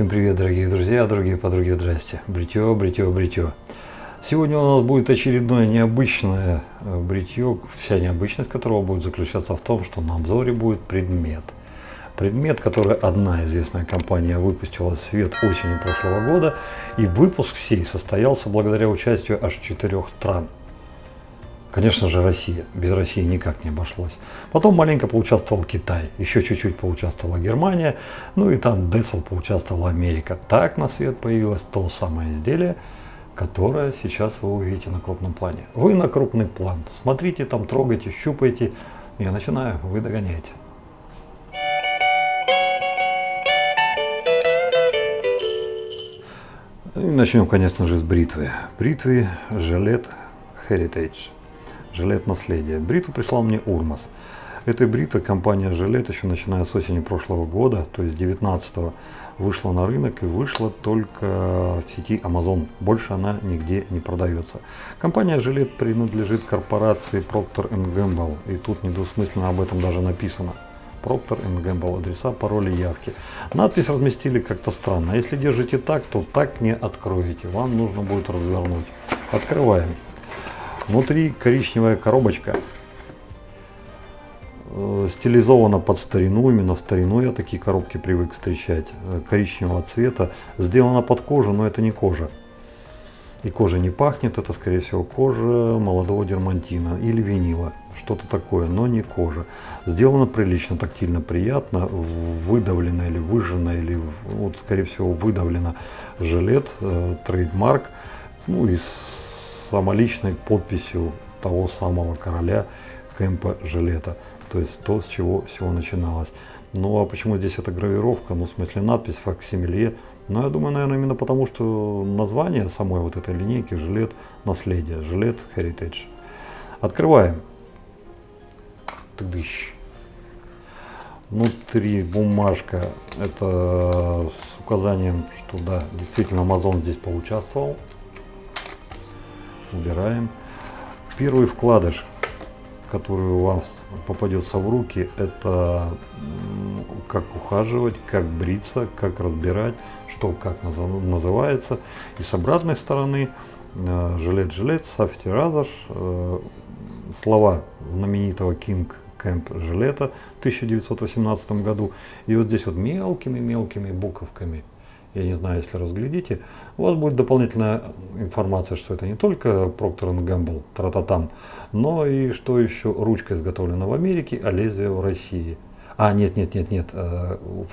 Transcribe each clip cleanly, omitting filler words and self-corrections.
Всем привет, дорогие друзья, дорогие подруги, здрасте. Бритье, бритье, бритье. Сегодня у нас будет очередное необычное бритье, вся необычность которого будет заключаться в том, что на обзоре будет предмет. Предмет, который одна известная компания выпустила в свет осенью прошлого года, и выпуск сей состоялся благодаря участию аж 4 стран. Конечно же, Россия. Без России никак не обошлось. Потом маленько поучаствовал Китай, еще чуть-чуть поучаствовала Германия, ну и там Децл поучаствовала Америка. Так на свет появилось то самое изделие, которое сейчас вы увидите на крупном плане. Вы на крупный план. Смотрите там, трогайте, щупайте. Я начинаю, вы догоняете. И начнем, конечно же, с бритвы. Бритвы Gillette Heritage. Gillette наследие. Бритву прислал мне Урмас. Этой бритвы компания Gillette еще начиная с осени прошлого года, то есть 19-го, вышла на рынок и вышла только в сети Amazon. Больше она нигде не продается. Компания Gillette принадлежит корпорации Procter & Gamble. И тут недвусмысленно об этом даже написано. Procter & Gamble, адреса, пароли, явки. Надпись разместили как-то странно. Если держите так, то так не откроете. Вам нужно будет развернуть. Открываем. Внутри коричневая коробочка, стилизована под старину, именно в старину я такие коробки привык встречать, коричневого цвета, сделана под кожу, но это не кожа. И кожа не пахнет, это скорее всего кожа молодого дермантина или винила, что-то такое, но не кожа. Сделано прилично, тактильно, приятно, выдавлено или выжжено, или вот, скорее всего выдавлено Gillette, трейдмарк, ну и самоличной подписью того самого короля Кэмпа Gillette, то есть то, с чего все начиналось. Ну а почему здесь эта гравировка, ну в смысле надпись факсимиле, ну я думаю, наверное, именно потому, что название самой вот этой линейки Gillette наследие, Gillette Heritage. Открываем. Тыдыщ. Внутри бумажка, это с указанием, что да, действительно Amazon здесь поучаствовал. Убираем. Первый вкладыш, который у вас попадется в руки, это как ухаживать, как бриться, как разбирать, что как называется. И с обратной стороны Gillette, Safety Razor, слова знаменитого King Camp Gillette в 1918 году. И вот здесь вот мелкими-мелкими буковками. Я не знаю, если разглядите, у вас будет дополнительная информация, что это не только Procter & Gamble, тра-та-там, но и что еще ручка изготовлена в Америке, а лезвие в России. А, нет,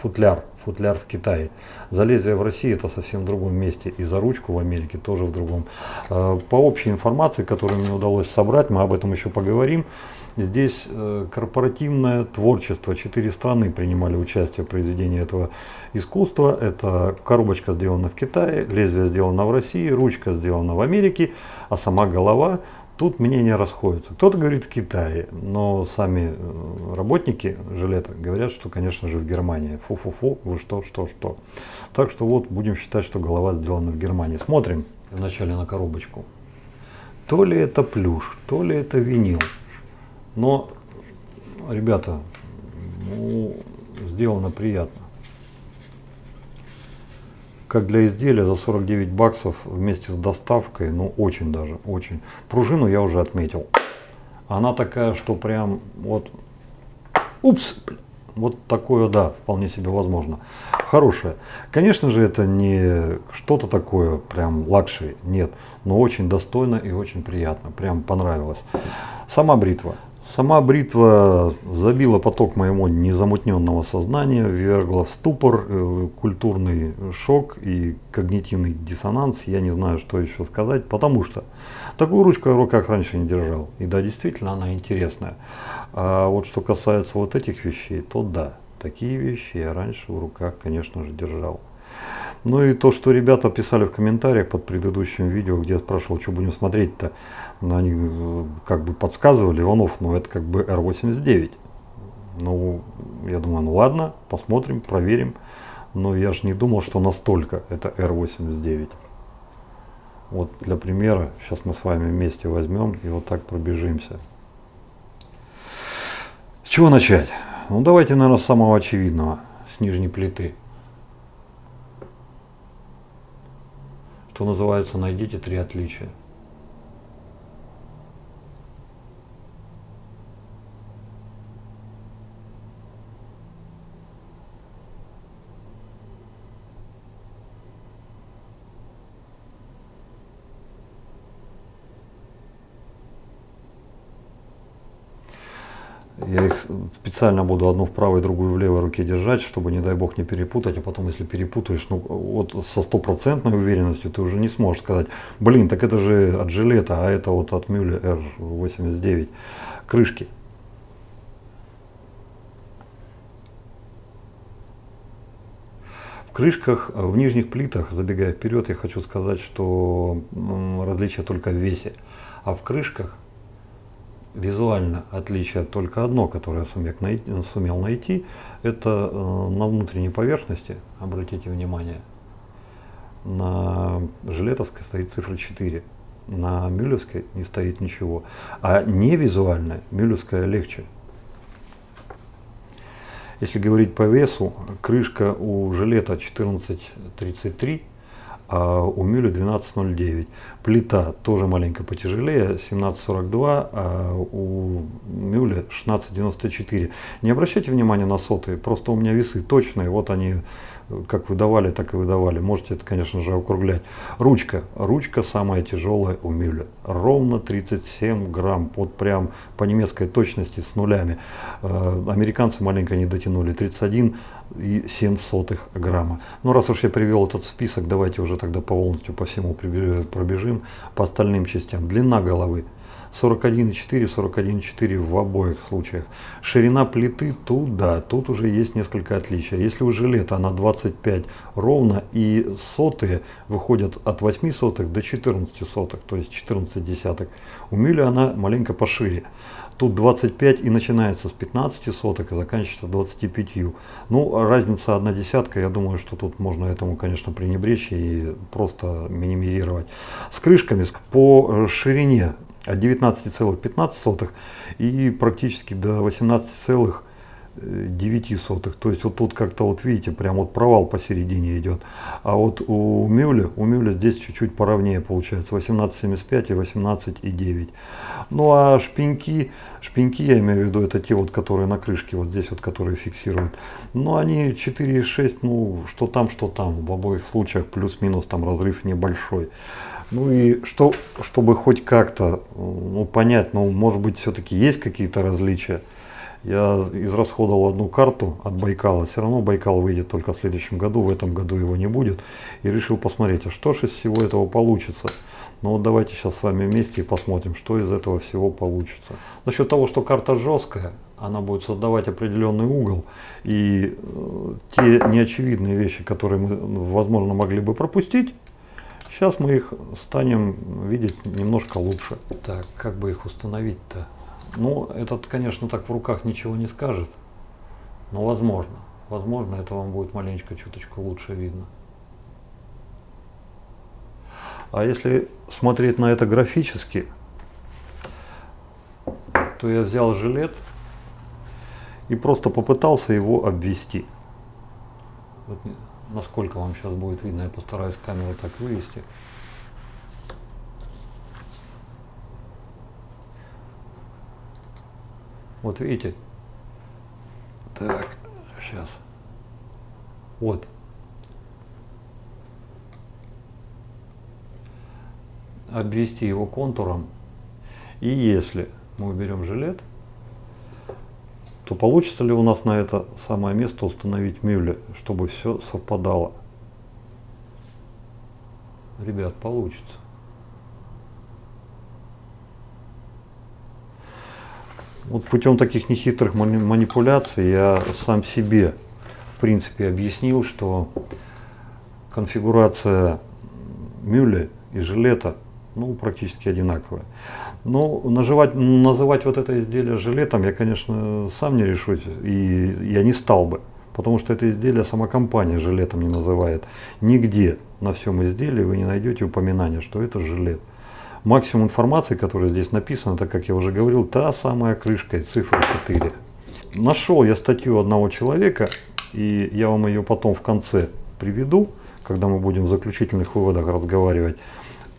футляр в Китае. За лезвие в России это совсем в другом месте, и за ручку в Америке тоже в другом. По общей информации, которую мне удалось собрать, мы об этом еще поговорим. Здесь корпоративное творчество. 4 страны принимали участие в произведении этого искусства. Это коробочка сделана в Китае, лезвие сделано в России, ручка сделана в Америке, а сама голова. Тут мнения расходятся. Кто-то говорит в Китае, но сами работники Gillette говорят, что, конечно же, в Германии. Фу-фу-фу, вы что. Так что вот будем считать, что голова сделана в Германии. Смотрим вначале на коробочку. То ли это плюш, то ли это винил. Но, ребята, ну, сделано приятно. Как для изделия за 49 баксов вместе с доставкой, ну очень даже, очень. Пружину я уже отметил. Она такая, что прям вот, упс, вот такое, да, вполне себе возможно. Хорошее. Конечно же, это не что-то такое прям лакшери, нет. Но очень достойно и очень приятно, прям понравилось. Сама бритва. Сама бритва забила поток моего незамутненного сознания, ввергла в ступор, культурный шок и когнитивный диссонанс. Я не знаю, что еще сказать, потому что такую ручку я в руках раньше не держал. И да, действительно, она интересная. А вот что касается вот этих вещей, то да, такие вещи я раньше в руках, конечно же, держал. Ну и то, что ребята писали в комментариях под предыдущим видео, где я спрашивал, что будем смотреть-то, они как бы подсказывали, Иванов, но это как бы R89. Ну, я думаю, ну ладно, посмотрим, проверим. Но я же не думал, что настолько это R89. Вот для примера, сейчас мы с вами вместе возьмем и вот так пробежимся. С чего начать? Ну давайте, наверное, с самого очевидного, с нижней плиты. что называется, найдите три отличия. Я их специально буду одну в правой, другую в левой руке держать, чтобы, не дай бог, не перепутать. А потом, если перепутаешь, ну вот со стопроцентной уверенностью ты уже не сможешь сказать: блин, так это же от Gillette, а это вот от Мюле R89 крышки. В крышках, в нижних плитах, забегая вперед, я хочу сказать, что различие только в весе, а в крышках визуально отличие только одно, которое я сумел найти, это на внутренней поверхности, обратите внимание, на жилетовской стоит цифра 4, на мюлевской не стоит ничего, а не визуально мюлевская легче. Если говорить по весу, крышка у жилета 1433, а у Мюле 12.09. Плита тоже маленько потяжелее, 17.42, а у Мюле 16.94. Не обращайте внимания на сотые, просто у меня весы точные, вот они как выдавали, так и выдавали. Можете это, конечно же, округлять. Ручка. Ручка самая тяжелая у Мюле. Ровно 37 грамм, под прям по немецкой точности с нулями. Американцы маленько не дотянули, 31,07 грамма. Ну, раз уж я привел этот список, давайте уже тогда полностью по всему пробежим, по остальным частям. Длина головы 41,4, 41,4 в обоих случаях. Ширина плиты туда, тут уже есть несколько отличий. Если у жилета она 25 ровно, и сотые выходят от 8 сотых до 14 сотых, то есть 14 десятых. У Мюле она маленько пошире. Тут 25 и начинается с 15 соток и заканчивается 25. Ну, разница 0,1, я думаю, что тут можно этому, конечно, пренебречь и просто минимизировать. С крышками по ширине от 19,15 и практически до 18,09. То есть вот тут как-то, вот видите, прям вот провал посередине идет. А вот у Мюле здесь чуть-чуть поровнее получается, 18,75 и 18,9. Ну а шпеньки, я имею в виду, это те вот, которые на крышке, вот здесь вот, которые фиксируют. Но они 4,6, ну что там, в обоих случаях плюс-минус там разрыв небольшой. Ну и чтобы хоть как-то понять, ну может быть все-таки есть какие-то различия. Я израсходовал одну карту от Байкала, все равно Байкал выйдет только в следующем году, в этом году его не будет. И решил посмотреть, а что же из всего этого получится. Ну вот давайте сейчас с вами вместе и посмотрим, что из этого всего получится. За счет того, что карта жесткая, она будет создавать определенный угол. И те неочевидные вещи, которые мы, возможно, могли бы пропустить, сейчас мы их станем видеть немножко лучше. Так, как бы их установить-то? Ну, этот, конечно, так в руках ничего не скажет, но возможно, это вам будет маленечко, чуточку лучше видно. А если смотреть на это графически, то я взял жилет и просто попытался его обвести. Вот насколько вам сейчас будет видно, я постараюсь камеру так вывести. Вот видите, так, сейчас, вот, обвести его контуром, и если мы уберем жилет, то получится ли у нас на это самое место установить Мюле, чтобы все совпадало? Ребят, получится. Вот путем таких нехитрых манипуляций я сам себе, в принципе, объяснил, что конфигурация Мюле и жилета, ну, практически одинаковая. Но называть вот это изделие жилетом я, конечно, сам не решусь, и я не стал бы, потому что это изделие сама компания жилетом не называет. Нигде на всем изделии вы не найдете упоминания, что это жилет. Максимум информации, которая здесь написана, так как я уже говорил, та самая крышка и цифра 4. Нашел я статью одного человека, и я вам ее потом в конце приведу, когда мы будем в заключительных выводах разговаривать,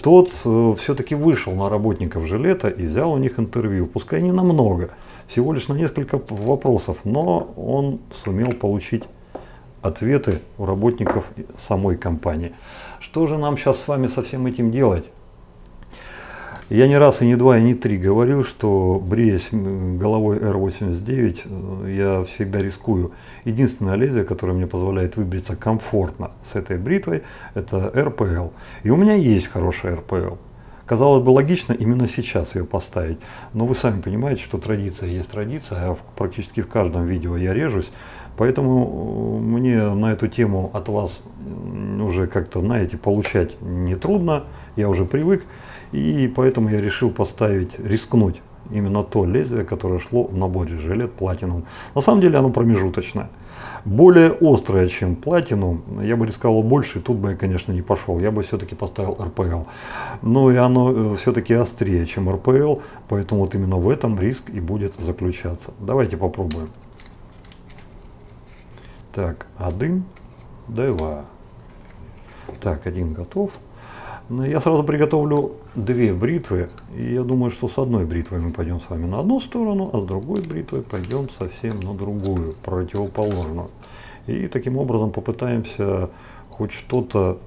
тот все-таки вышел на работников Gillette и взял у них интервью. Пускай не на много, всего лишь на несколько вопросов, но он сумел получить ответы у работников самой компании. Что же нам сейчас с вами со всем этим делать? Я не раз, и не два, и не три говорю, что, бреясь головой R89, я всегда рискую. Единственное лезвие, которое мне позволяет выбриться комфортно с этой бритвой, это RPL. И у меня есть хорошая RPL. Казалось бы, логично именно сейчас ее поставить. Но вы сами понимаете, что традиция есть традиция. Практически в каждом видео я режусь. Поэтому мне на эту тему от вас уже как-то, знаете, получать нетрудно. Я уже привык. И поэтому я решил поставить, рискнуть именно то лезвие, которое шло в наборе Gillette Platinum. На самом деле оно промежуточное. Более острое, чем Platinum, я бы рисковал больше, и тут бы я, конечно, не пошел. Я бы все-таки поставил RPL. Но и оно все-таки острее, чем RPL, поэтому вот именно в этом риск и будет заключаться. Давайте попробуем. Так, один, два. Так, один готов. Я сразу приготовлю две бритвы, и я думаю, что с одной бритвой мы пойдем с вами на одну сторону, а с другой бритвой пойдем совсем на другую, противоположную. И таким образом попытаемся хоть что-то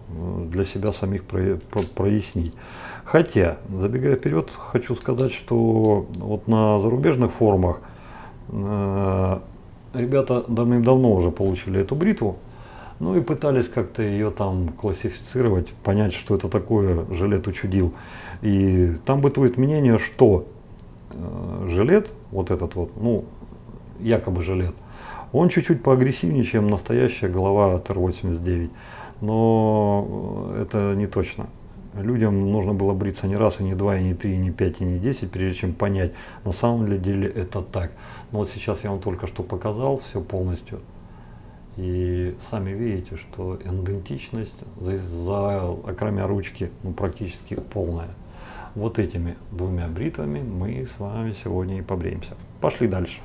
для себя самих прояснить. Хотя, забегая вперед, хочу сказать, что вот на зарубежных форумах ребята давным-давно уже получили эту бритву. Ну и пытались как-то ее там классифицировать, понять, что это такое, Gillette учудил. И там бытует мнение, что Gillette, вот этот вот, ну, якобы Gillette, он чуть-чуть поагрессивнее, чем настоящая голова от R89. Но это не точно. Людям нужно было бриться не раз, и не два, и не три, и не пять, и не десять, прежде чем понять, на самом деле это так. Но вот сейчас я вам только что показал все полностью. И сами видите, что идентичность за окромя ручки практически полная. Вот этими двумя бритвами мы с вами сегодня и побреемся. Пошли дальше.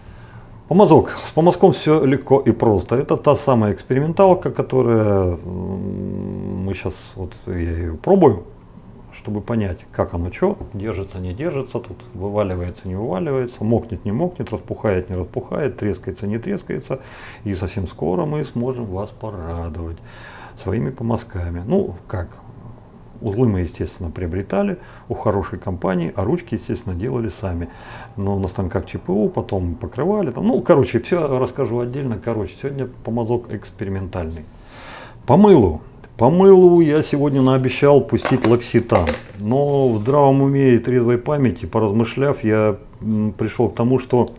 Помазок. С помазком все легко и просто. Это та самая эксперименталка, которая мы сейчас, вот я ее пробую, чтобы понять, как оно что, держится, не держится, тут вываливается, не вываливается, мокнет, не мокнет, распухает, не распухает, трескается, не трескается. И совсем скоро мы сможем вас порадовать своими помазками. Ну, как, узлы мы, естественно, приобретали у хорошей компании, а ручки, естественно, делали сами. Но у нас там как ЧПУ, потом покрывали. Там, ну, короче, все расскажу отдельно. Короче, сегодня помазок экспериментальный. По мылу. По мылу я сегодня наобещал пустить локситан, но в здравом уме и трезвой памяти, поразмышляв, я пришел к тому, что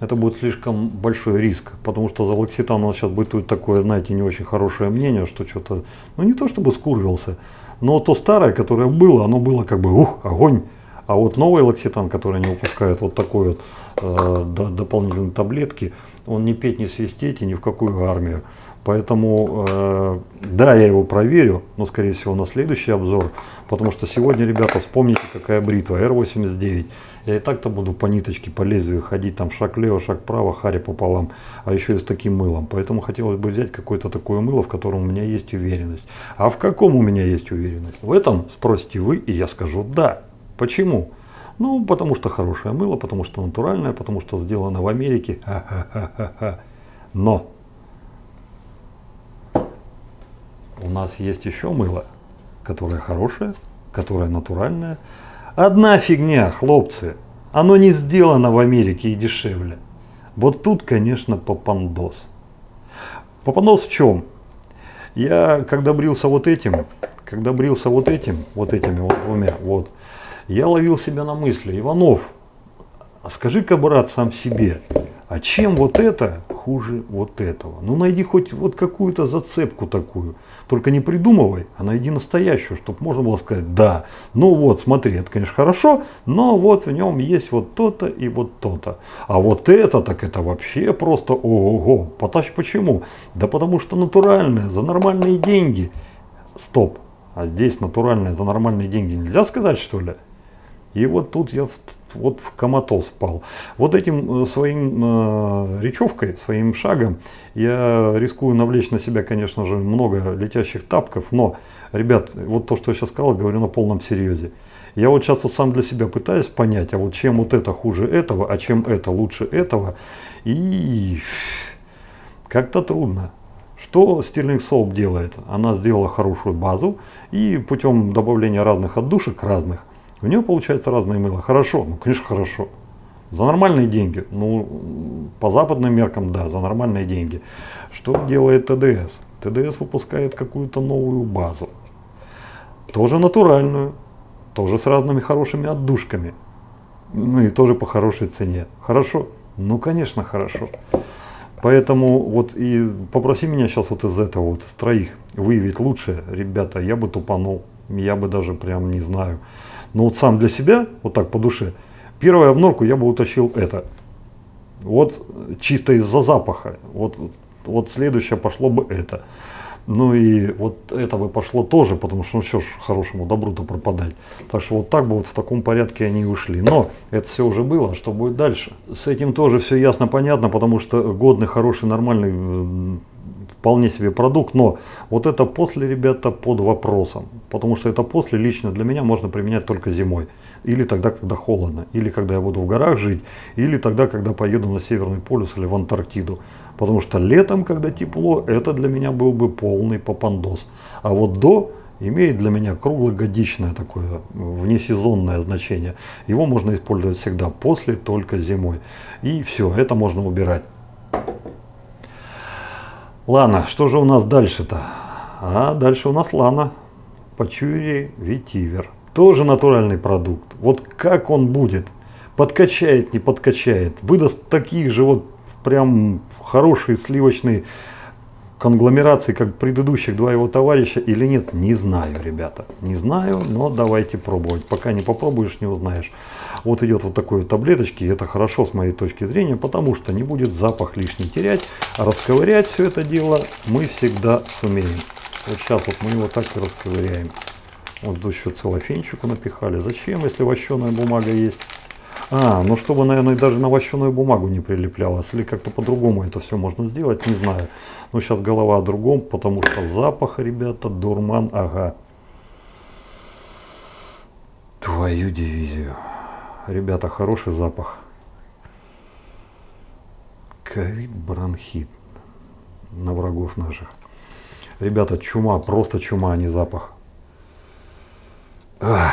это будет слишком большой риск, потому что за локситан у нас сейчас бытует такое, знаете, не очень хорошее мнение, что что-то, ну не то чтобы скурвился, но то старое, которое было, оно было как бы ух, огонь, а вот новый локситан, который они выпускают, вот такой вот дополнительной таблетки, он не петь, не свистеть и ни в какую армию. Поэтому, да, я его проверю, но, скорее всего, на следующий обзор. Потому что сегодня, ребята, вспомните, какая бритва R89. Я и так-то буду по ниточке, по лезвию ходить, там шаг лево, шаг право, харя пополам, а еще и с таким мылом. Поэтому хотелось бы взять какое-то такое мыло, в котором у меня есть уверенность. А в каком у меня есть уверенность? В этом спросите вы, и я скажу «да». Почему? Ну, потому что хорошее мыло, потому что натуральное, потому что сделано в Америке. Но! У нас есть еще мыло, которое хорошее, которое натуральное. Одна фигня, хлопцы, оно не сделано в Америке и дешевле. Вот тут, конечно, попандос. Попандос в чем? Я, когда брился вот этими вот двумя, вот, я ловил себя на мысли: Иванов, скажи-ка, брат, сам себе, а чем вот это хуже вот этого? Ну найди хоть вот какую-то зацепку такую, только не придумывай, а найди настоящую, чтобы можно было сказать да, ну вот смотри, это конечно хорошо, но вот в нем есть вот то-то и вот то-то, а вот это так это вообще просто ого-го, почему? Да потому что натуральное, за нормальные деньги, стоп, а здесь натуральное, за нормальные деньги нельзя сказать что ли? И вот тут я вот в коматоз впал. Вот этим своим речевкой, своим шагом я рискую навлечь на себя, конечно же, много летящих тапков, но, ребят, вот то, что я сейчас сказал, говорю на полном серьезе. Я вот сейчас вот сам для себя пытаюсь понять, а вот чем вот это хуже этого, а чем это лучше этого, и как-то трудно. Что Stirling Soap делает? Она сделала хорошую базу, и путем добавления разных отдушек, разных, у нее получается разное мыло. Хорошо, ну конечно хорошо. За нормальные деньги, ну по западным меркам, да, за нормальные деньги. Что делает ТДС? ТДС выпускает какую-то новую базу, тоже натуральную. Тоже с разными хорошими отдушками. Ну и тоже по хорошей цене. Хорошо? Ну конечно хорошо. Поэтому вот и попроси меня сейчас вот из этого вот, из троих, выявить лучшее. Ребята, я бы тупанул. Я бы даже прям не знаю. Но вот сам для себя, вот так по душе, первое в норку я бы утащил это. Вот чисто из-за запаха. Вот следующее пошло бы это. Ну и вот это бы пошло тоже, потому что ну все ж хорошему добру-то пропадать. Так что вот так бы вот в таком порядке они и ушли. Но это все уже было, что будет дальше? С этим тоже все ясно, понятно, потому что годный, хороший, нормальный, вполне себе продукт. Но вот это после, ребята, под вопросом. Потому что это после лично для меня можно применять только зимой. Или тогда, когда холодно, или когда я буду в горах жить, или тогда, когда поеду на Северный полюс или в Антарктиду. Потому что летом, когда тепло, это для меня был бы полный попандос. А вот до имеет для меня круглогодичное такое внесезонное значение. Его можно использовать всегда, после только зимой. И все, это можно убирать. Лана, что же у нас дальше-то? А дальше у нас Лана Пачури Ветивер. Тоже натуральный продукт. Вот как он будет? Подкачает, не подкачает? Выдаст таких же вот прям хорошие сливочные конгломерации, как предыдущих два его товарища, или нет, не знаю, ребята, не знаю, но давайте пробовать. Пока не попробуешь, не узнаешь. Вот идет вот такой вот таблеточки, это хорошо с моей точки зрения, потому что не будет запах лишний терять, а расковырять все это дело мы всегда сумеем. Вот сейчас вот мы его так и расковыряем. Вот еще целлофенчику напихали. Зачем, если вощеная бумага есть? А, ну чтобы, наверное, даже на вощеную бумагу не прилеплялось. Или как-то по-другому это все можно сделать, не знаю. Но сейчас голова о другом, потому что запах, ребята, дурман, ага. Твою дивизию. Ребята, хороший запах. Ковид, бронхит. На врагов наших. Ребята, чума, просто чума, а не запах. Ах.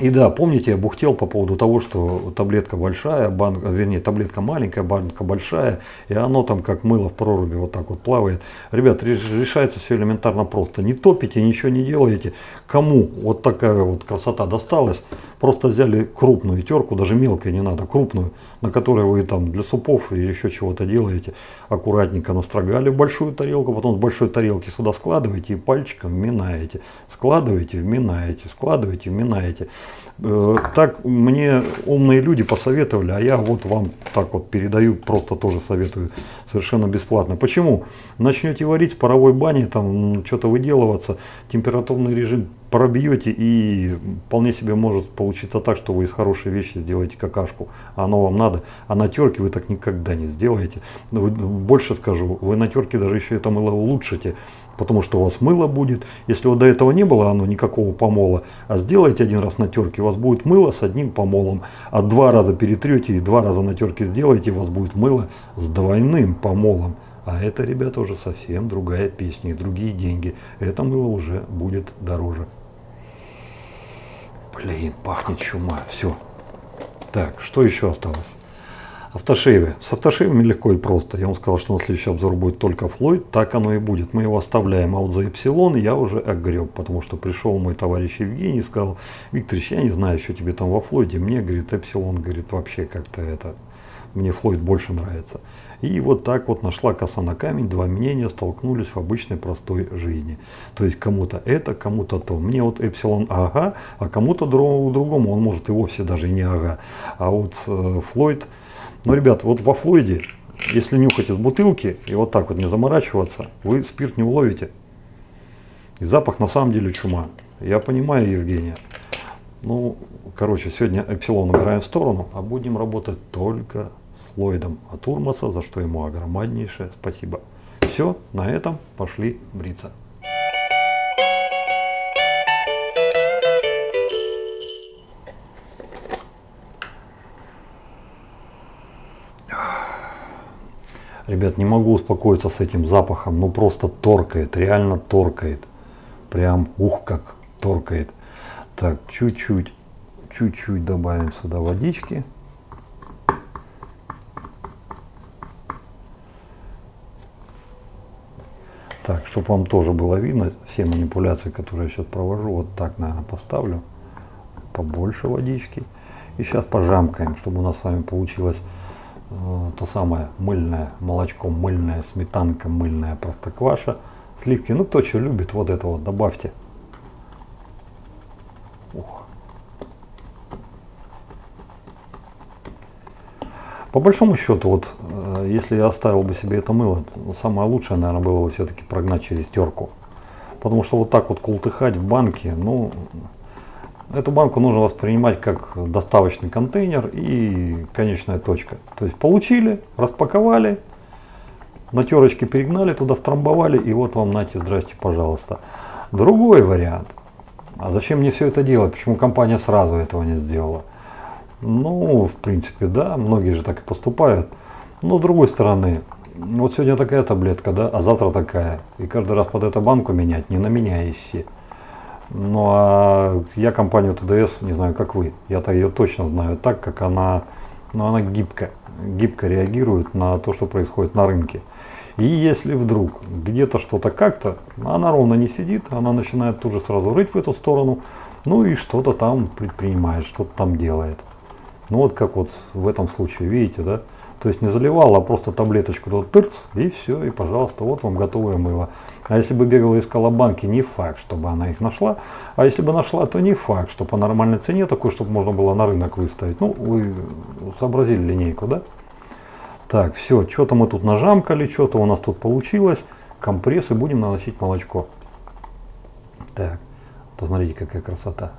И да, помните, я бухтел по поводу того, что таблетка большая, банка, вернее, таблетка маленькая, банка большая, и оно там как мыло в проруби вот так вот плавает. Ребят, решается все элементарно просто. Не топите, ничего не делаете. Кому вот такая вот красота досталась, просто взяли крупную терку, даже мелкой не надо, крупную, на которой вы там для супов или еще чего-то делаете, аккуратненько настрогали в большую тарелку, потом с большой тарелки сюда складываете и пальчиком вминаете. Складываете, вминаете, складываете, вминаете. Так мне умные люди посоветовали, а я вот вам так вот передаю, просто тоже советую совершенно бесплатно. Почему? Начнете варить в паровой бане, там что-то выделываться, температурный режим пробьете, и вполне себе может получиться так, что вы из хорошей вещи сделаете какашку, а оно вам надо, а на терке вы так никогда не сделаете. Больше скажу, вы на терке даже еще это мыло улучшите, потому что у вас мыло будет, если вот до этого не было оно никакого помола, а сделаете один раз на терке, у вас будет мыло с одним помолом, а два раза перетрете и два раза на терке сделаете, у вас будет мыло с двойным помолом. А это, ребята, уже совсем другая песня и другие деньги. Это мыло уже будет дороже. Блин, пахнет чума. Все. Так, что еще осталось? Автошейвы. С автошейвами легко и просто. Я вам сказал, что на следующий обзор будет только Флойд. Так оно и будет. Мы его оставляем. А вот за Эпсилон я уже огреб. Потому что пришел мой товарищ Евгений и сказал: Викторович, я не знаю, что тебе там во Флойде. Мне, говорит, Эпсилон, говорит, вообще как-то это... Мне Флойд больше нравится. И вот так вот нашла коса на камень, два мнения столкнулись в обычной простой жизни. То есть кому-то это, кому-то то. Мне вот Эпсилон ага, а кому-то другому он может и вовсе даже не ага. А вот Флойд, ну ребят, вот во Флойде, если нюхать из бутылки и вот так вот не заморачиваться, вы спирт не уловите. И запах на самом деле чума. Я понимаю Евгения. Ну, короче, сегодня Эпсилон убираем в сторону, а будем работать только с Флойдом от Урмаса, за что ему огромнейшее спасибо. Все, на этом пошли бриться. Ребят, не могу успокоиться с этим запахом, ну просто торкает, реально торкает. Прям ух как торкает. Так, чуть-чуть добавим сюда водички. Так, чтобы вам тоже было видно, все манипуляции, которые я сейчас провожу, вот так, наверное, поставлю. Побольше водички. И сейчас пожамкаем, чтобы у нас с вами получилось... то самое мыльное молочко, мыльная сметанка, мыльная простокваша, сливки, ну кто что любит, вот это вот добавьте. Ух. По большому счету, вот если я оставил бы себе это мыло, самое лучшее, наверное, было бы все-таки прогнать через терку, потому что вот так вот колтыхать в банке, ну, эту банку нужно воспринимать как доставочный контейнер и конечная точка. То есть получили, распаковали, на терочке перегнали, туда втрамбовали, и вот вам, нате, здрасте, пожалуйста. Другой вариант. А зачем мне все это делать? Почему компания сразу этого не сделала? Ну, в принципе, да, многие же так и поступают. Но с другой стороны, вот сегодня такая таблетка, да, а завтра такая. И каждый раз под эту банку менять, не на меня и все. Ну а я компанию ТДС не знаю, как вы. Я-то ее точно знаю так, как она, ну, она гибко реагирует на то, что происходит на рынке. И если вдруг где-то что-то как-то, она ровно не сидит, она начинает тут же сразу рыть в эту сторону, ну и что-то там предпринимает, что-то там делает. Ну вот как вот в этом случае, видите, да? То есть не заливала, а просто таблеточку туда тырц, и все, и пожалуйста, вот вам готовое мыло. А если бы бегала искала банки, не факт, чтобы она их нашла. А если бы нашла, то не факт, что по нормальной цене, такой, чтобы можно было на рынок выставить. Ну, вы сообразили линейку, да? Так, все, что-то мы тут нажамкали, что-то у нас тут получилось. Компрессы, будем наносить молочко. Так, посмотрите, какая красота.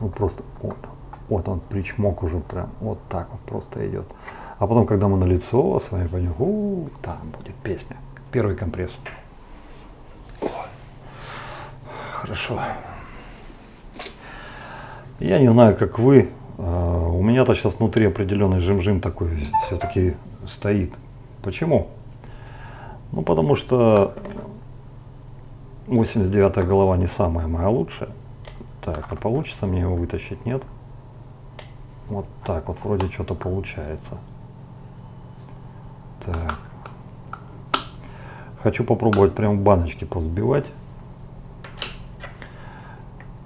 Ну, просто, вот он, причмок уже прям, вот так вот просто идет. А потом, когда мы на лицо, с вами пойдем, там будет песня. Первый компресс. Хорошо. Я не знаю, как вы. У меня-то сейчас внутри определенный жим-жим такой все-таки стоит. Почему? Ну, потому что 89-я голова не самая моя лучшая. Так, а получится мне его вытащить? Нет. Вот так вот вроде что-то получается. Так. Хочу попробовать прям баночки позбивать.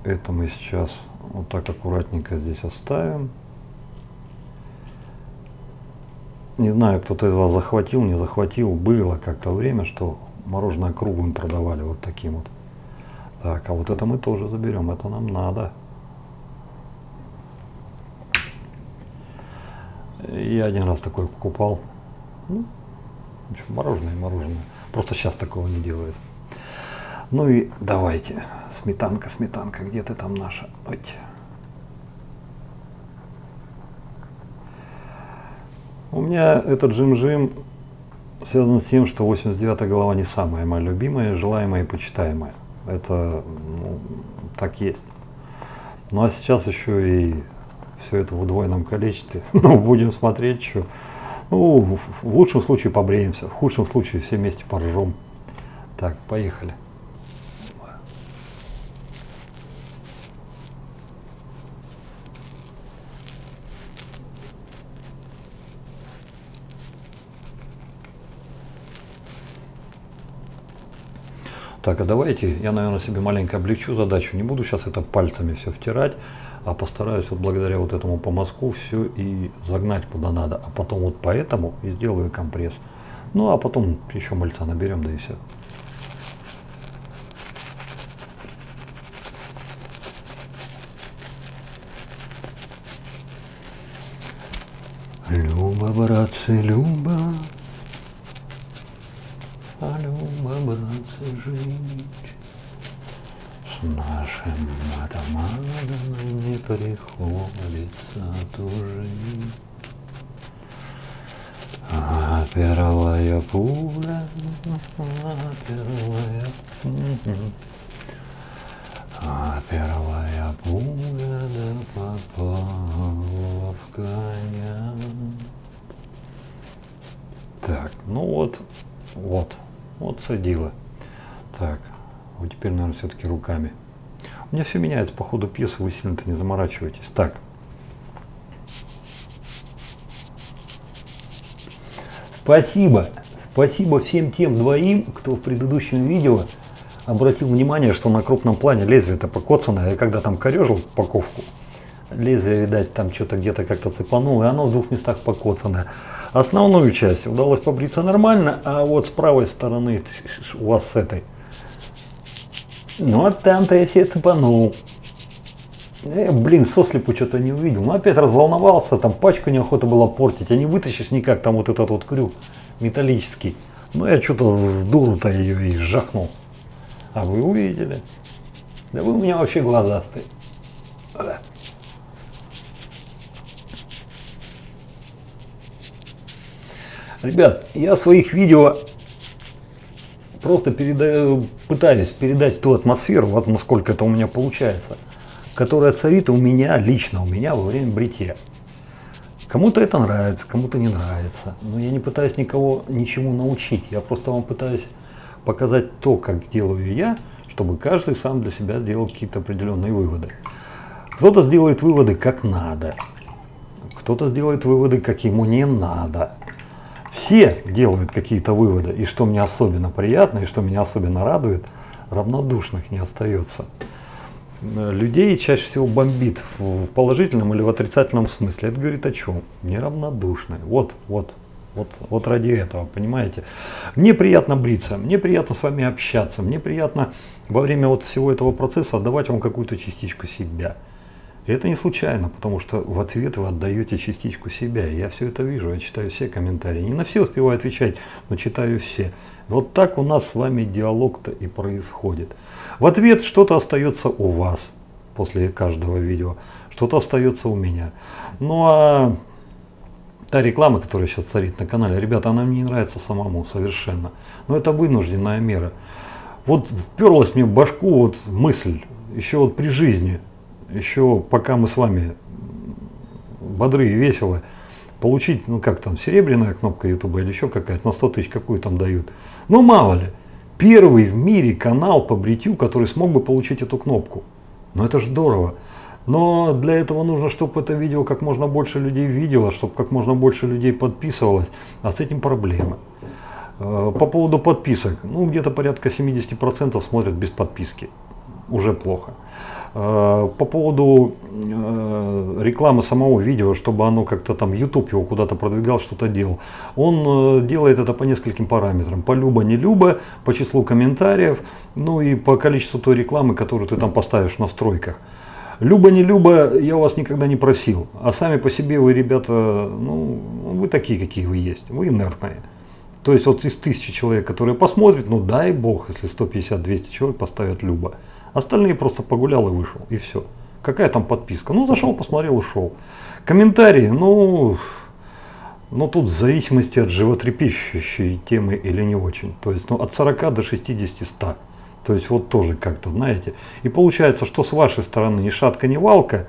Это мы сейчас вот так аккуратненько здесь оставим. Не знаю, кто-то из вас захватил, не захватил. Было как-то время, что мороженое круглым продавали вот таким вот. Так, а вот это мы тоже заберем, это нам надо. Я один раз такой покупал. Ну, в общем, мороженое. Просто сейчас такого не делают. Ну и давайте. Сметанка, где ты там наша? Ой. У меня этот жим-жим связан с тем, что 89-я голова не самая моя любимая, желаемая и почитаемая. Это, ну, так есть. Ну а сейчас еще и все это в удвоенном количестве. Ну, будем смотреть, что... Ну, в лучшем случае побреемся, в худшем случае все вместе поржем. Так, поехали. Так, а давайте я, наверное, себе маленько облегчу задачу. Не буду сейчас это пальцами все втирать, а постараюсь вот благодаря вот этому помазку все и загнать куда надо. А потом вот поэтому и сделаю компресс. Ну, а потом еще мыльца наберем, да и все. Люба, братцы, Люба. А Люба, братцы, жить. нашим матомадам не приходится тужить. А первая пуля, первая пуля да попала в коня. Так, ну вот садила. Так, вот теперь, наверное, все-таки руками. У меня все меняется по ходу пьесы, вы сильно-то не заморачиваетесь. Так. Спасибо. Спасибо всем тем двоим, кто в предыдущем видео обратил внимание, что на крупном плане лезвие-то покоцанное. Я когда там корежил упаковку, лезвие, видать, там что-то где-то как-то цепануло, и оно в двух местах покоцанное. Основную часть удалось побриться нормально, а вот с правой стороны у вас с этой. Ну, а там-то я себе цепанул. Блин, сослепу что-то не увидел. Ну, опять разволновался, там пачку неохота было портить. А не вытащишь никак, там вот этот вот крюк металлический. Ну, я что-то с дуру-то ее и жахнул. А вы увидели? Да вы у меня вообще глазастые. Ребят, я своих видео просто пытаюсь передать ту атмосферу, вот насколько это у меня получается, которая царит у меня лично, у меня во время бритья. Кому-то это нравится, кому-то не нравится. Но я не пытаюсь никого ничему научить. Я просто вам пытаюсь показать то, как делаю я, чтобы каждый сам для себя делал какие-то определенные выводы. Кто-то сделает выводы как надо, кто-то сделает выводы как ему не надо. Все делают какие-то выводы, и что мне особенно приятно, и что меня особенно радует, равнодушных не остается. Людей чаще всего бомбит в положительном или в отрицательном смысле. Это говорит о чем? Неравнодушные. Вот ради этого, понимаете? Мне приятно бриться, мне приятно с вами общаться, мне приятно во время вот всего этого процесса отдавать вам какую-то частичку себя. И это не случайно, потому что в ответ вы отдаете частичку себя. Я все это вижу, я читаю все комментарии. Не на все успеваю отвечать, но читаю все. Вот так у нас с вами диалог-то и происходит. В ответ что-то остается у вас после каждого видео, что-то остается у меня. Ну а та реклама, которая сейчас царит на канале, ребята, она мне не нравится самому совершенно. Но это вынужденная мера. Вот вперлась мне в башку вот мысль, еще вот при жизни, еще пока мы с вами бодры и веселы, получить, ну как там, серебряная кнопка Ютуба или еще какая-то, на 100 тысяч какую там дают. Ну мало ли, первый в мире канал по бритью, который смог бы получить эту кнопку. Ну это же здорово. Но для этого нужно, чтобы это видео как можно больше людей видело, чтобы как можно больше людей подписывалось. А с этим проблема. По поводу подписок. Ну где-то порядка 70% смотрят без подписки. Уже плохо. По поводу рекламы самого видео, чтобы оно как-то там YouTube его куда-то продвигал, что-то делал. Он делает это по нескольким параметрам. По любо-нелюбо, по числу комментариев, ну и по количеству той рекламы, которую ты там поставишь в настройках. Любо-нелюбо я у вас никогда не просил. А сами по себе вы, ребята, ну вы такие, какие вы есть. Вы инертные. То есть вот из 1000 человек, которые посмотрят, ну дай бог, если 150-200 человек поставят любо. Остальные просто погулял и вышел, и все. Какая там подписка? Ну, зашел, посмотрел, ушел. Комментарии, ну тут в зависимости от животрепещущей темы или не очень. То есть, ну, от 40 до 60-100. То есть, вот тоже как-то, знаете. И получается, что с вашей стороны ни шатка, ни валка.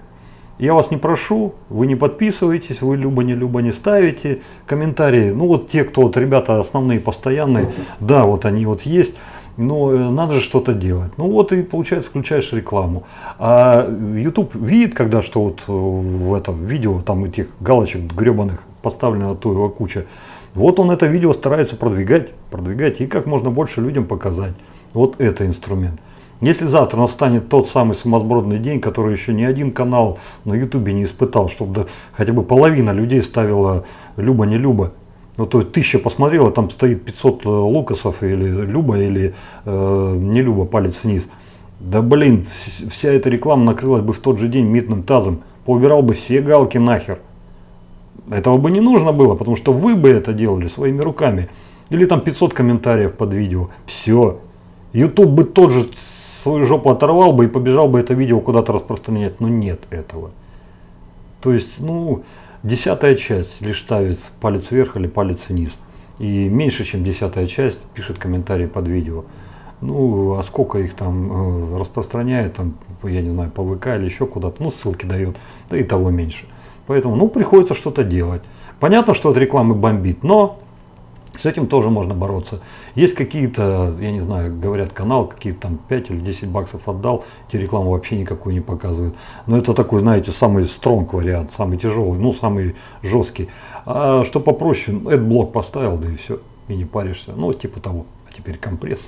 Я вас не прошу, вы не подписываетесь, вы любо-нелюбо не ставите. Комментарии, ну, вот те, кто, вот ребята основные, постоянные, да, вот они вот есть. Но надо же что-то делать. Ну вот и получается, включаешь рекламу. А YouTube видит, когда что вот в этом видео, там этих галочек гребаных поставлена то его куча. Вот он это видео старается продвигать и как можно больше людям показать. Вот это инструмент. Если завтра настанет тот самый сумасбродный день, который еще ни один канал на YouTube не испытал, чтобы хотя бы половина людей ставила любо-нелюбо. Ну, то есть 1000 посмотрела, там стоит 500 лукасов, или люба, или не люба, палец вниз. Да блин, вся эта реклама накрылась бы в тот же день митным тазом. Поубирал бы все галки нахер. Этого бы не нужно было, потому что вы бы это делали своими руками. Или там 500 комментариев под видео. Все. YouTube бы тот же свою жопу оторвал бы и побежал бы это видео куда-то распространять, но нет этого. То есть, ну, 10-я часть лишь ставит палец вверх или палец вниз. И меньше, чем 10-я часть пишет комментарии под видео. Ну, а сколько их там распространяет, там, я не знаю, по ВК или еще куда-то, ну, ссылки дает, да и того меньше. Поэтому, ну, приходится что-то делать. Понятно, что от рекламы бомбит, но с этим тоже можно бороться. Есть какие-то, я не знаю, говорят, канал, какие-то там 5 или 10 баксов отдал, те рекламу вообще никакую не показывают. Но это такой, знаете, самый стронг вариант, самый тяжелый, ну, самый жесткий. А что попроще, эдблок поставил, да и все, и не паришься. Ну, типа того. А теперь компресс.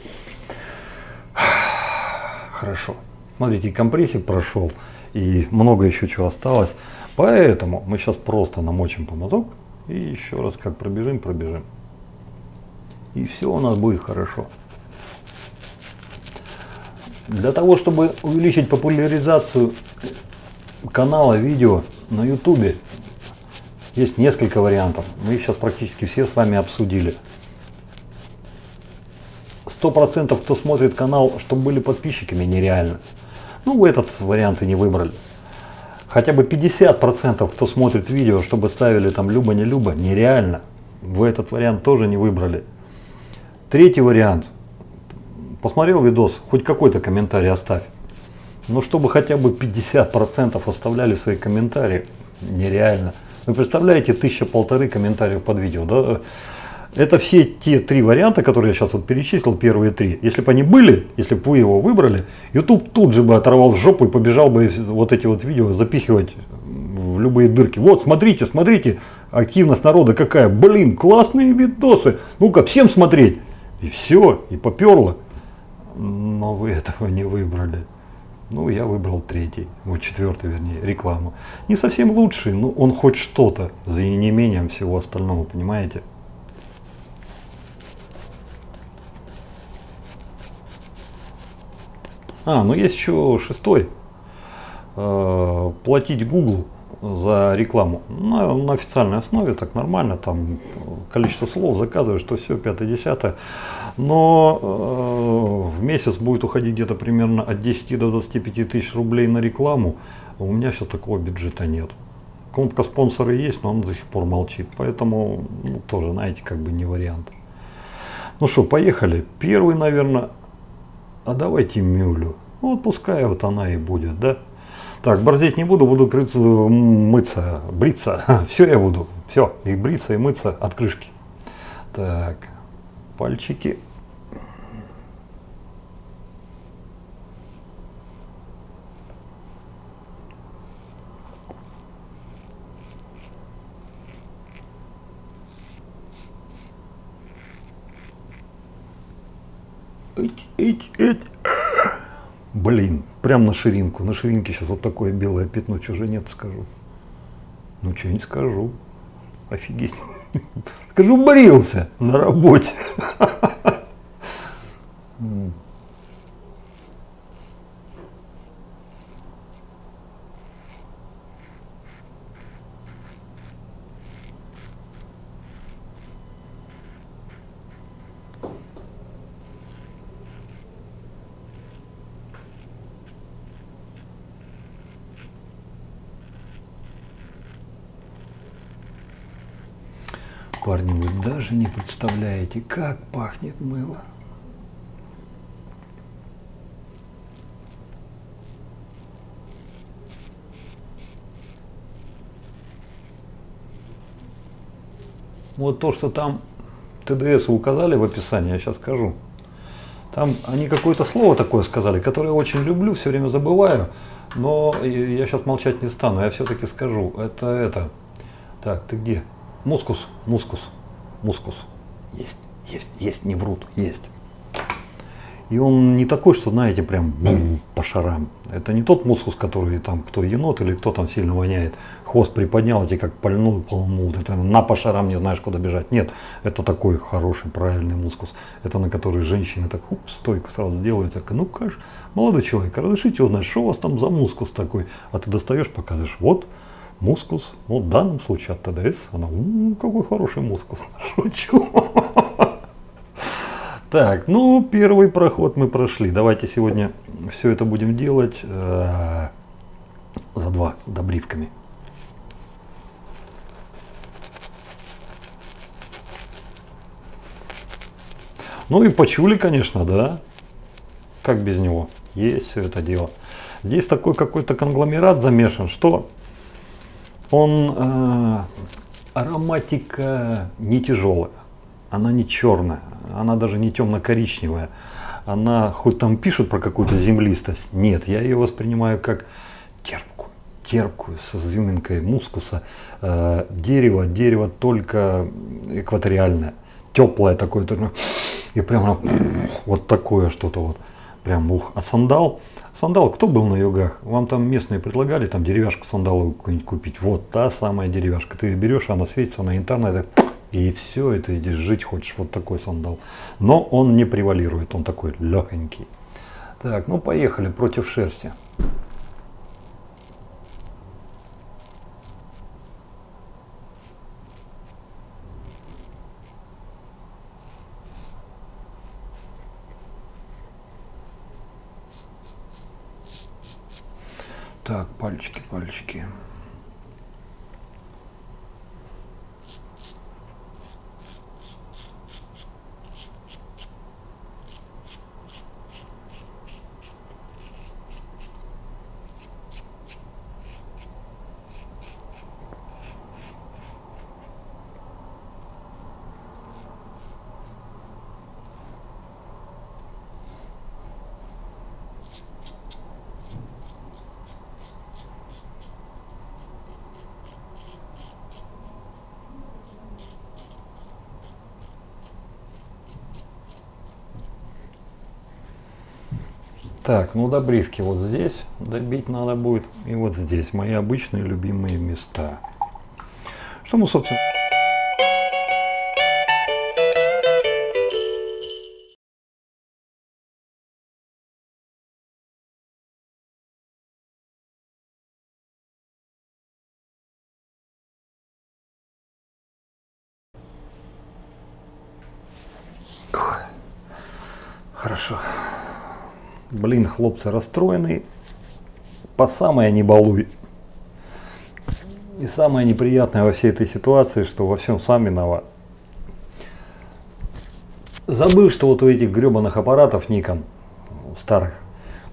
Хорошо. Смотрите, компрессик прошел, и много еще чего осталось. Поэтому мы сейчас просто намочим помазок и еще раз как пробежим. И все у нас будет хорошо. Для того, чтобы увеличить популяризацию канала, видео на YouTube, есть несколько вариантов. Мы их сейчас практически все с вами обсудили. 100%, кто смотрит канал, чтобы были подписчиками, нереально. Ну, вы этот вариант и не выбрали. Хотя бы 50%, кто смотрит видео, чтобы ставили там любо-не-любо, нереально. Вы этот вариант тоже не выбрали. Третий вариант. Посмотрел видос, хоть какой-то комментарий оставь. Но чтобы хотя бы 50% оставляли свои комментарии, нереально. Вы представляете, 1000-1500 комментариев под видео, да? Это все те три варианта, которые я сейчас вот перечислил, первые три. Если бы они были, если бы вы его выбрали, YouTube тут же бы оторвал жопу и побежал бы вот эти вот видео запихивать в любые дырки. Вот, смотрите, смотрите, активность народа какая. Блин, классные видосы. Ну-ка, всем смотреть. И все, и поперло. Но вы этого не выбрали. Ну, я выбрал третий, вот четвертый, вернее, рекламу. Не совсем лучший, но он хоть что-то, за неимением всего остального, понимаете? А, ну есть еще шестой. Платить Google за рекламу. На официальной основе так нормально, там количество слов заказываешь, что все, 5-10. Но в месяц будет уходить где-то примерно от 10 до 25 тысяч рублей на рекламу. У меня сейчас такого бюджета нет. Кнопка спонсора есть, но он до сих пор молчит. Поэтому, ну, тоже, знаете, как бы не вариант. Ну что, поехали. Первый, наверное... А давайте Мюлю. Вот пускай вот она и будет, да? Так, борзеть не буду, буду мыться, бриться. Все я буду. Все, и бриться, и мыться от крышки. Так, пальчики. Блин, прям на ширинку. На ширинке сейчас вот такое белое пятно. Чего же нет, скажу. Ну, чего не скажу. Офигеть. Скажу, брился на работе. Парни, вы даже не представляете, как пахнет мыло. Вот то, что там ТДС указали в описании, я сейчас скажу. Там они какое-то слово такое сказали, которое я очень люблю, все время забываю, но я сейчас молчать не стану, я все-таки скажу. Это. Так, ты где? Мускус. Есть, не врут, есть. И он не такой, что, знаете, прям бум, по шарам. Это не тот мускус, который там, кто енот или кто там сильно воняет, хвост приподнял, эти как пальнул, ты там на по шарам не знаешь, куда бежать. Нет, это такой хороший, правильный мускус. Это на который женщины так, упс, стойку сразу делают, так, ну-ка, молодой человек, разрешите узнать, что у вас там за мускус такой? А ты достаешь, показываешь, вот. Мускус, ну в данном случае от ТДС, она, какой хороший мускус, шучу. Так, ну первый проход мы прошли. Давайте сегодня все это будем делать за два добривками. Ну и пачули, конечно, да. Как без него? Есть все это дело. Здесь такой какой-то конгломерат замешан, что он ароматика не тяжелая, она не черная, она даже не темно-коричневая. Она хоть там пишут про какую-то землистость, нет, я ее воспринимаю как терпкую, терпкую с изюминкой мускуса, дерево только экваториальное, теплое такое, и прям вот такое что-то вот, прям ух. А сандал? Сандал, кто был на югах? Вам там местные предлагали там деревяшку сандаловую какую-нибудь купить. Вот та самая деревяшка. Ты ее берешь, она светится, она янтарная, и все, и ты здесь жить хочешь. Вот такой сандал. Но он не превалирует, он такой легенький. Так, ну поехали против шерсти. Так, пальчики, пальчики. Так, ну добривки вот здесь добить надо будет, и вот здесь мои обычные любимые места. Что мы, собственно... Хорошо. Блин, хлопцы расстроены, по самое не балуй. И самое неприятное во всей этой ситуации, что во всем сам виноват. Забыл, что вот у этих гребаных аппаратов Nikon, старых,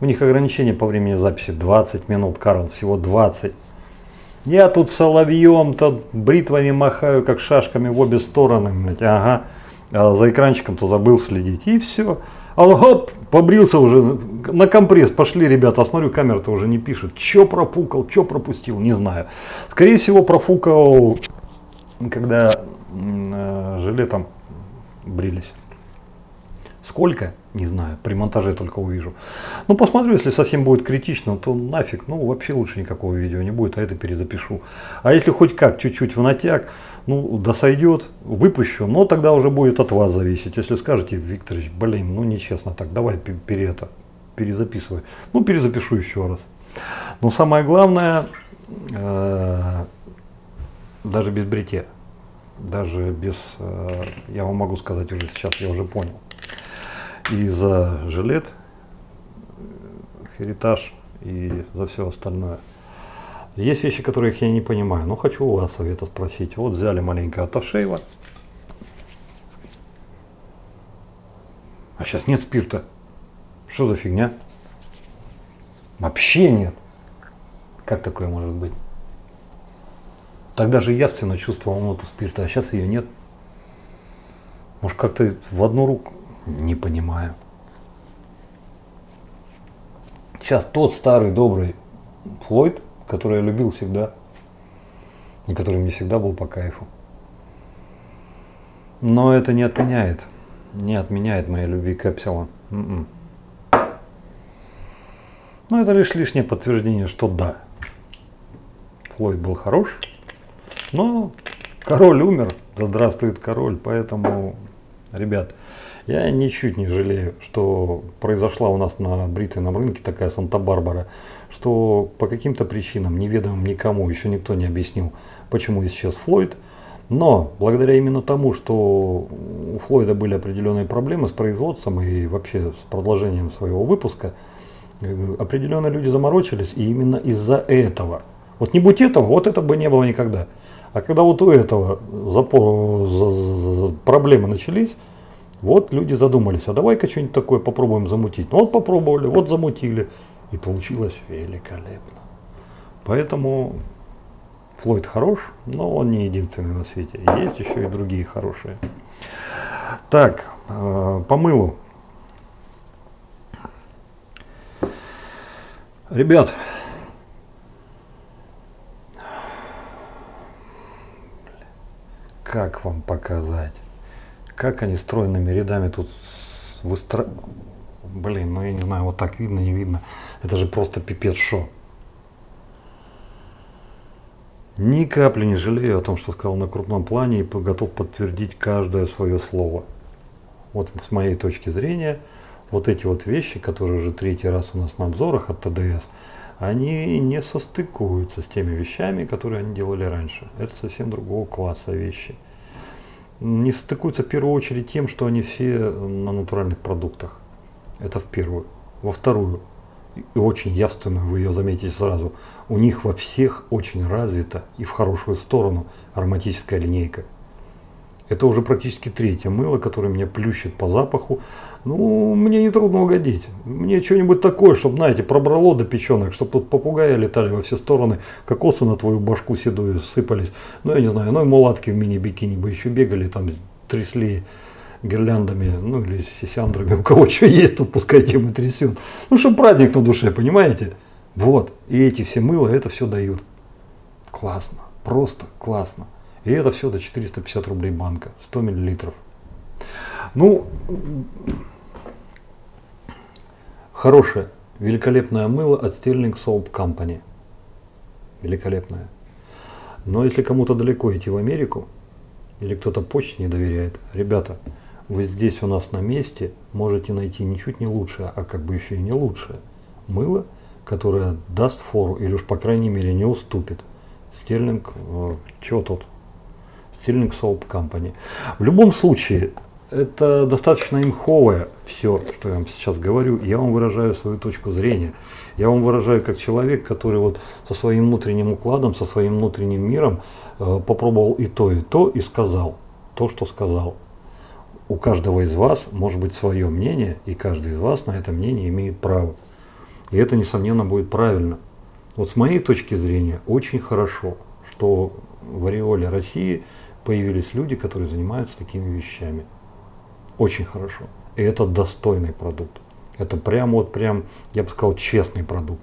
у них ограничение по времени записи 20 минут, Карл, всего 20. Я тут соловьем-то бритвами махаю, как шашками в обе стороны, блядь, ага. А за экранчиком-то забыл следить, и все. А он хоп, побрился уже, на компресс пошли ребята, а смотрю, камера-то уже не пишет. Че пропукал, че пропустил, не знаю. Скорее всего, профукал, когда жилетом брились. Сколько? Не знаю, при монтаже только увижу. Ну, посмотрю, если совсем будет критично, то нафиг, ну, вообще лучше никакого видео не будет, а это перезапишу. А если хоть как, чуть-чуть в натяг, ну, досойдет, выпущу, но тогда уже будет от вас зависеть. Если скажете, Викторович, блин, ну, нечестно так, давай перезаписывай. Ну, перезапишу еще раз. Но самое главное, даже без бритья, даже без, я вам могу сказать уже сейчас, я уже понял. И за жилет, Heritage и за все остальное. Есть вещи, которых я не понимаю, но хочу у вас совета спросить. Вот взяли маленько от Ашеева. А сейчас нет спирта. Что за фигня? Вообще нет. Как такое может быть? Тогда же явственно чувствовал ноту спирта, а сейчас ее нет. Может, как-то в одну руку? Не понимаю. Сейчас тот старый добрый Флойд, который я любил всегда, и который мне всегда был по кайфу. Но это не отменяет моей любви к Эпсилону. Но это лишь лишнее подтверждение, что да, Флойд был хорош, но король умер, да здравствует король, поэтому, ребят, я ничуть не жалею, что произошла у нас на бритвенном рынке такая Санта-Барбара, что по каким-то причинам, неведомым никому, еще никто не объяснил, почему исчез Флойд, Но благодаря именно тому, что у Флойда были определенные проблемы с производством и вообще с продолжением своего выпуска, определенно люди заморочились, и именно из-за этого. Вот не будь этого, вот это бы не было никогда. А когда вот у этого проблемы начались, вот люди задумались, а давай-ка что-нибудь такое попробуем замутить. Ну вот попробовали, вот замутили, и получилось великолепно. Поэтому Флойд хорош, но он не единственный на свете. Есть еще и другие хорошие. Так, по мылу. Ребят, как вам показать? Как они стройными рядами тут выстраивают? Блин, ну я не знаю, вот так видно, не видно. Это же просто пипец шо. Ни капли не жалею о том, что сказал на крупном плане, и готов подтвердить каждое свое слово. Вот с моей точки зрения, вот эти вот вещи, которые уже третий раз у нас на обзорах от ТДС, они не состыкуются с теми вещами, которые они делали раньше. Это совсем другого класса вещи. Не состыкуются в первую очередь тем, что они все на натуральных продуктах. Это в первую. Во вторую. И очень явственно, вы ее заметите сразу, у них во всех очень развита и в хорошую сторону ароматическая линейка. Это уже практически третье мыло, которое меня плющит по запаху. Ну, мне нетрудно угодить. Мне что-нибудь такое, чтобы, знаете, пробрало до печенок, чтобы тут попугаи летали во все стороны, кокосы на твою башку седую сыпались. Ну, я не знаю, ну и мулатки в мини-бикини бы еще бегали, там трясли гирляндами, ну или сисяндрами, у кого что есть, тут пускай тем и трясет. Ну, чтобы праздник на душе, понимаете? Вот, и эти все мыла это все дают. Классно, просто классно. И это все за 450 рублей банка, 100 миллилитров. Ну, хорошее, великолепное мыло от Stirling Soap Company. Великолепное. Но если кому-то далеко идти в Америку, или кто-то почте не доверяет, ребята, вы здесь у нас на месте можете найти ничуть не лучшее, а как бы еще и не лучшее мыло, которое даст фору, или уж по крайней мере не уступит. Стерлинг, чего тут? Stirling Soap Company. В любом случае, это достаточно имховое все, что я вам сейчас говорю. Я вам выражаю свою точку зрения. Я вам выражаю как человек, который вот со своим внутренним укладом, со своим внутренним миром попробовал и то, и сказал то, что сказал. У каждого из вас может быть свое мнение, и каждый из вас на это мнение имеет право. И это, несомненно, будет правильно. Вот с моей точки зрения очень хорошо, что в ореоле России появились люди, которые занимаются такими вещами. Очень хорошо. И это достойный продукт. Это прям вот прям, я бы сказал, честный продукт.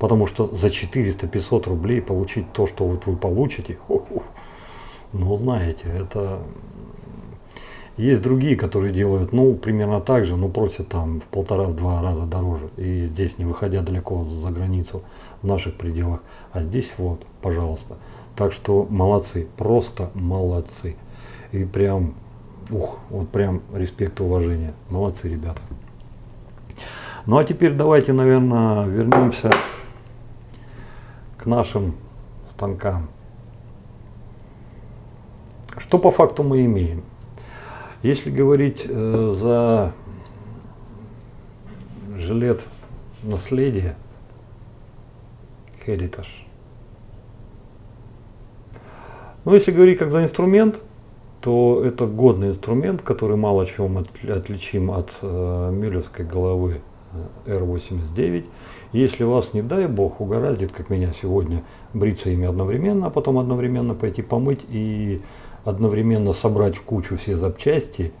Потому что за 400-500 рублей получить то, что вот вы получите, ну знаете, это... Есть другие, которые делают, ну, примерно так же, но просят там в 1,5-2 раза дороже. И здесь, не выходя далеко за границу, в наших пределах. А здесь вот, пожалуйста. Так что молодцы, просто молодцы. И прям, ух, вот прям респект и уважение. Молодцы, ребята. Ну а теперь давайте, наверное, вернемся к нашим станкам. Что по факту мы имеем? Если говорить за Gillette наследие Heritage. Ну, если говорить как за инструмент, то это годный инструмент, который мало чем отличим от мюлевской головы R89. Если вас, не дай бог, угораздит, как меня сегодня, бриться ими одновременно, а потом одновременно пойти помыть и одновременно собрать в кучу все запчасти,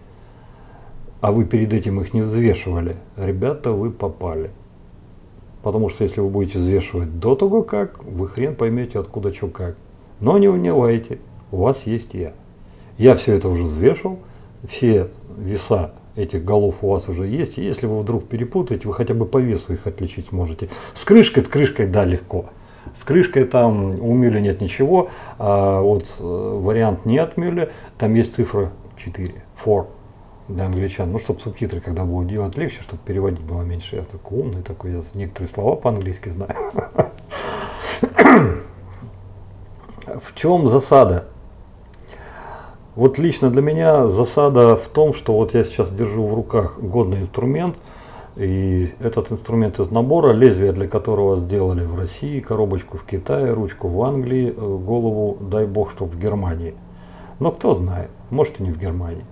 а вы перед этим их не взвешивали, ребята, вы попали. Потому что если вы будете взвешивать до того как, вы хрен поймете откуда что как. Но не унывайте, у вас есть я. Я все это уже взвешивал, все веса этих голов у вас уже есть. И если вы вдруг перепутаете, вы хотя бы по весу их отличить сможете. С крышкой, да, легко. С крышкой там у Мюле нет ничего, а вот вариант не от Мюле, там есть цифра 4, 4 для англичан. Ну, чтобы субтитры, когда будут делать, легче, чтобы переводить было меньше. Я такой умный такой, я некоторые слова по-английски знаю. В чем засада? Вот лично для меня засада в том, что вот я сейчас держу в руках годный инструмент, и этот инструмент из набора, лезвие для которого сделали в России, коробочку в Китае, ручку в Англии, голову, дай бог, чтоб в Германии. Но кто знает, может и не в Германии.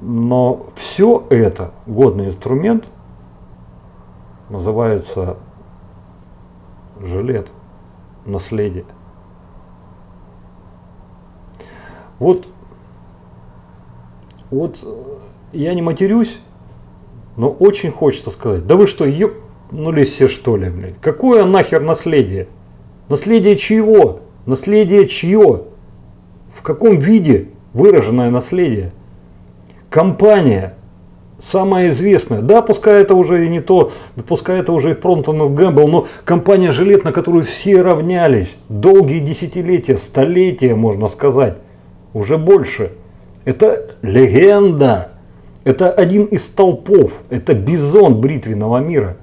Но все это, годный инструмент, называется жилет, наследие. Вот я не матерюсь, но очень хочется сказать, да вы что, ебнулись все что ли, блядь? Какое нахер наследие? Наследие чьего? Наследие чье? В каком виде выраженное наследие? Компания, самая известная, да, пускай это уже и не то, пускай это уже и Промптон и Гэмбл, но компания Gillette, на которую все равнялись, долгие десятилетия, столетия, можно сказать, уже больше. Это легенда, это один из столпов, это бизон бритвенного мира.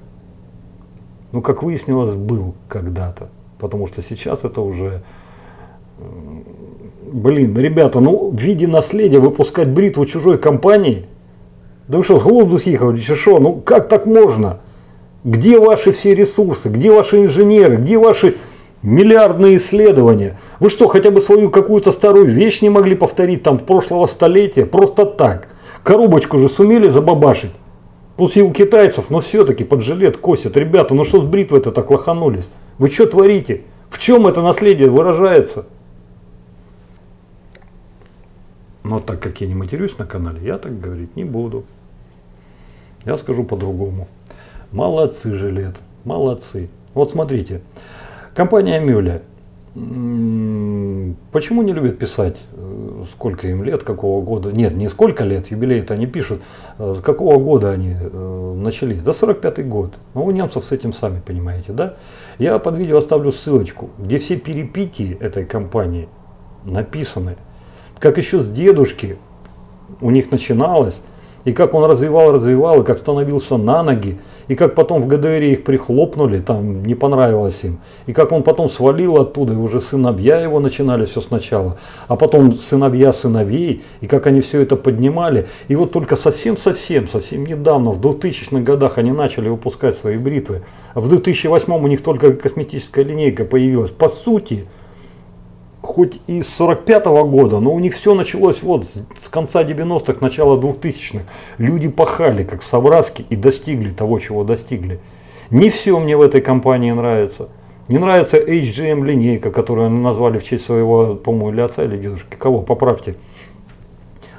Ну, как выяснилось, был когда-то, потому что сейчас это уже... Блин, ребята, ну в виде наследия выпускать бритву чужой компании? Да вы что, с голоду съехали, что? Ну как так можно? Где ваши все ресурсы? Где ваши инженеры? Где ваши миллиардные исследования? Вы что, хотя бы свою какую-то старую вещь не могли повторить там прошлого столетия? Просто так. Коробочку же сумели забабашить. Пусть и у китайцев, но все-таки под жилет косят. Ребята, ну что с бритвой-то так лоханулись? Вы что творите? В чем это наследие выражается? Но так как я не матерюсь на канале, я так говорить не буду. Я скажу по-другому. Молодцы, Gillette, молодцы. Вот смотрите, компания Мюле. Почему не любит писать, сколько им лет, какого года? Нет, не сколько лет, юбилей-то они пишут. Какого года они начались? Да 45-й год. Ну, у немцев с этим сами понимаете, да? Я под видео оставлю ссылочку, где все перипетии этой компании написаны. Как еще с дедушки у них начиналось, и как он развивал, и как становился на ноги, и как потом в ГДР их прихлопнули, там не понравилось им, и как он потом свалил оттуда, и уже сыновья его начинали все сначала, а потом сыновья сыновей, и как они все это поднимали. И вот только совсем недавно, в 2000-х годах они начали выпускать свои бритвы, а в 2008-м у них только косметическая линейка появилась. По сути, хоть и с 45-го года, но у них все началось вот с конца 90-х, начала 2000-х. Люди пахали, как совраски, и достигли того, чего достигли. Не все мне в этой компании нравится. Не нравится HGM-линейка, которую они назвали в честь своего, по-моему, или отца, или дедушки. Кого? Поправьте.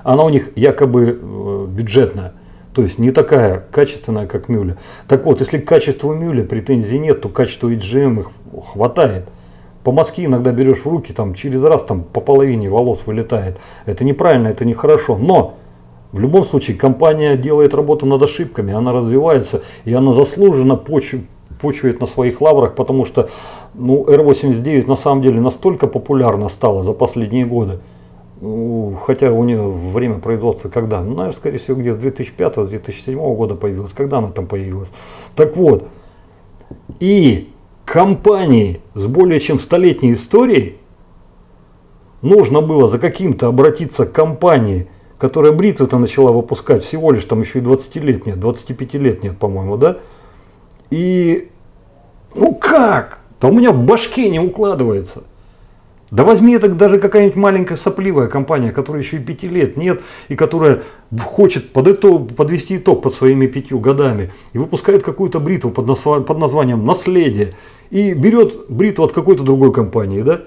Она у них якобы бюджетная. То есть не такая качественная, как Мюле. Так вот, если к качеству Мюле претензий нет, то к качеству HGM их хватает. По мазке иногда берешь в руки, там через раз там по половине волос вылетает. Это неправильно, это нехорошо. Но в любом случае компания делает работу над ошибками, она развивается, и она заслуженно почует на своих лаврах, потому что ну, R89 на самом деле настолько популярна стала за последние годы. Хотя у нее время производства когда? Ну, наверное, скорее всего, где с 2005-2007 года появилась. Когда она там появилась? Так вот. И... Компании с более чем столетней историей нужно было за каким-то обратиться к компании, которая бритвы-то начала выпускать всего лишь там еще и 20 лет нет, 25 лет нет, по-моему, да? И ну как? Да у меня в башке не укладывается. Да возьми это даже какая-нибудь маленькая сопливая компания, которая еще и 5 лет нет, и которая хочет подвести итог под своими 5 годами, и выпускает какую-то бритву под названием «Наследие», и берет бритву от какой-то другой компании, да?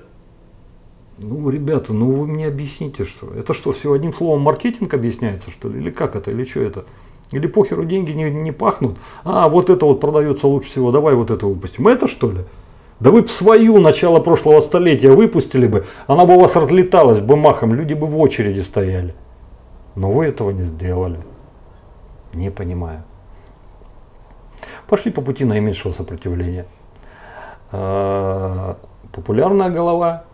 Ну, ребята, ну вы мне объясните, что это что, все одним словом маркетинг объясняется, что ли? Или как это, или что это? Или похеру деньги не пахнут? А, вот это вот продается лучше всего, давай вот это выпустим. Это что ли? Да вы бы свою начало прошлого столетия выпустили бы, она бы у вас разлеталась бы махом, люди бы в очереди стояли. Но вы этого не сделали. Не понимаю. Пошли по пути наименьшего сопротивления. Популярная голова.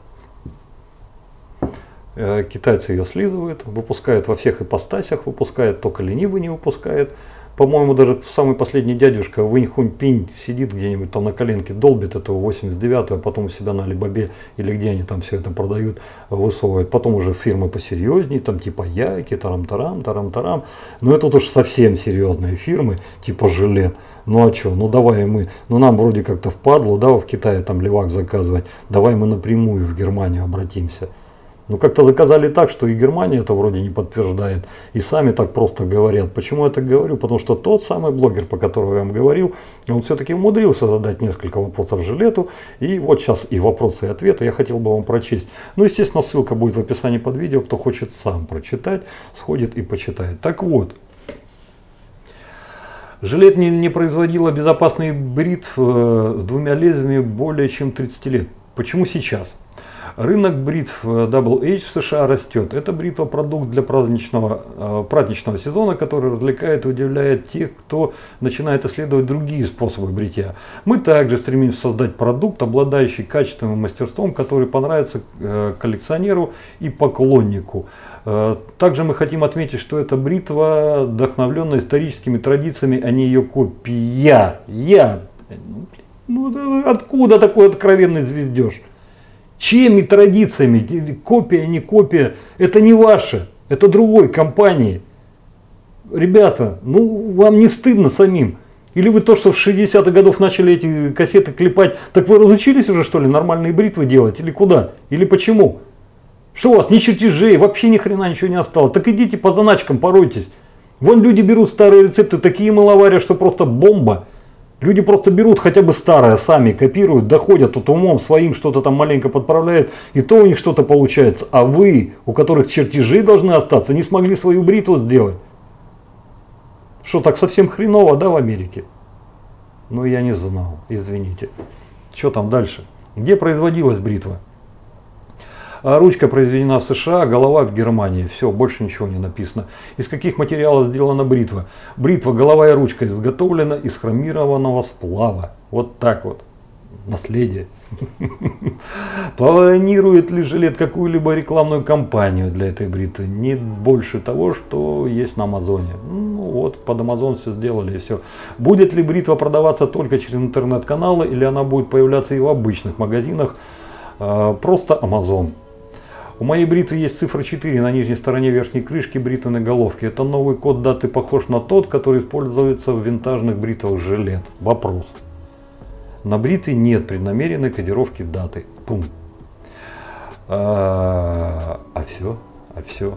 Китайцы ее слизывают, выпускают во всех ипостасях, выпускают, только ленивый не выпускает. По-моему, даже самый последний дядюшка Винь Хунь Пинь сидит где-нибудь там на коленке, долбит этого 89-го, а потом у себя на Алибабе или где они там все это продают, высовывают. Потом уже фирмы посерьезнее, там типа Яки, тарам-тарам, тарам-тарам. Но это уж совсем серьезные фирмы, типа Gillette. Ну а что, ну давай мы, ну нам вроде как-то впадло, да, в Китае там левак заказывать, давай мы напрямую в Германию обратимся. Ну как-то заказали так, что и Германия это вроде не подтверждает, и сами так просто говорят. Почему я так говорю? Потому что тот самый блогер, по которому я вам говорил, он все-таки умудрился задать несколько вопросов Gillette. И вот сейчас и вопросы, и ответы я хотел бы вам прочесть. Ну, естественно, ссылка будет в описании под видео. Кто хочет сам прочитать, сходит и почитает. Так вот. Gillette не производила безопасный бритв с двумя лезвиями более чем 30 лет. Почему сейчас? Рынок бритв Double H в США растет. Это бритва продукт для праздничного сезона, который развлекает и удивляет тех, кто начинает исследовать другие способы бритья. Мы также стремимся создать продукт, обладающий качественным мастерством, который понравится коллекционеру и поклоннику. Также мы хотим отметить, что эта бритва вдохновлена историческими традициями, а не ее копия. Ну, откуда такой откровенный звездеж? Чьими традициями? Копия, не копия. Это не ваше. Это другой компании. Ребята, ну вам не стыдно самим? Или вы то, что в 60-х годов начали эти кассеты клепать, так вы разучились уже, что ли, нормальные бритвы делать? Или куда? Или почему? Что у вас, ни чертежей, вообще ни хрена ничего не осталось? Так идите по заначкам, поройтесь. Вон люди берут старые рецепты, такие маловаря, что просто бомба. Люди просто берут хотя бы старое, сами копируют, доходят тут умом своим, что-то там маленько подправляют, и то у них что-то получается. А вы, у которых чертежи должны остаться, не смогли свою бритву сделать. Что, так совсем хреново, да, в Америке? Ну, я не знал, извините. Что там дальше? Где производилась бритва? Ручка произведена в США, голова в Германии. Все, больше ничего не написано. Из каких материалов сделана бритва? Бритва, голова и ручка изготовлена из хромированного сплава. Вот так вот. Наследие. Планирует ли Gillette какую-либо рекламную кампанию для этой бритвы? Не больше того, что есть на Амазоне. Ну вот, под Амазон все сделали и все. Будет ли бритва продаваться только через интернет-каналы, или она будет появляться и в обычных магазинах? Просто Amazon. У моей бритвы есть цифра 4 на нижней стороне верхней крышки бритвенной головки. Это новый код даты, похож на тот, который используется в винтажных бритвах Gillette. Вопрос. На бритве нет преднамеренной кодировки даты. Пум. А все.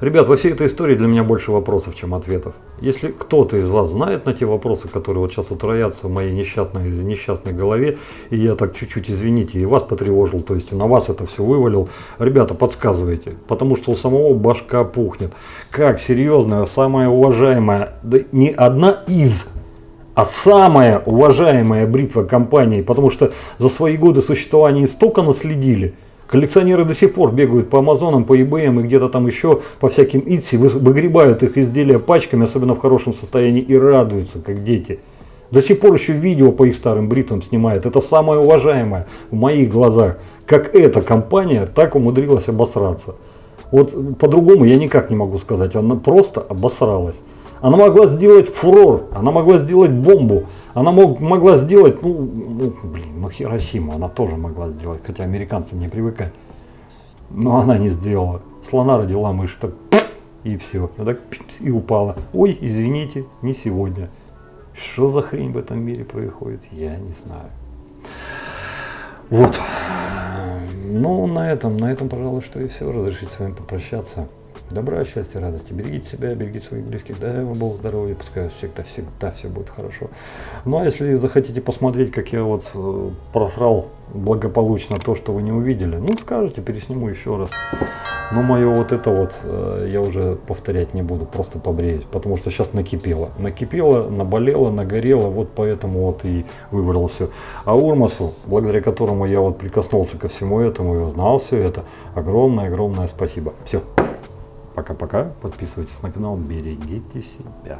Ребят, во всей этой истории для меня больше вопросов, чем ответов. Если кто-то из вас знает на те вопросы, которые вот сейчас утроятся в моей несчастной голове, и я так чуть-чуть, извините, и вас потревожил, то есть на вас это все вывалил, ребята, подсказывайте, потому что у самого башка пухнет. Как серьезная, самая уважаемая, да не одна из, а самая уважаемая бритва компании, потому что за свои годы существования столько наследили. Коллекционеры до сих пор бегают по Амазонам, по eBay'ям и где-то там еще по всяким Итси, выгребают их изделия пачками, особенно в хорошем состоянии, и радуются, как дети. До сих пор еще видео по их старым бритвам снимают. Это самое уважаемое в моих глазах. Как эта компания так умудрилась обосраться. Вот по-другому я никак не могу сказать. Она просто обосралась. Она могла сделать фурор, она могла сделать бомбу, она могла сделать, ну, Хиросиму она тоже могла сделать, хотя американцам не привыкать. Но она не сделала. Слона родила мышь, так и все, так и упала. Ой, извините, не сегодня. Что за хрень в этом мире происходит, я не знаю. Вот. Ну, на этом, пожалуй, что и все. Разрешите с вами попрощаться. Добра, счастья, радости. Берегите себя, берегите своих близких. Дай вам Бог здоровья, пускай всегда все будет хорошо. Ну а если захотите посмотреть, как я вот просрал благополучно то, что вы не увидели, ну скажите, пересниму еще раз. Но мое вот это вот я уже повторять не буду, просто побреюсь, потому что сейчас накипело, наболело, нагорело, вот поэтому вот и выбрал все. А Урмасу, благодаря которому я вот прикоснулся ко всему этому и узнал все это, огромное спасибо. Все. Пока-пока, подписывайтесь на канал, берегите себя.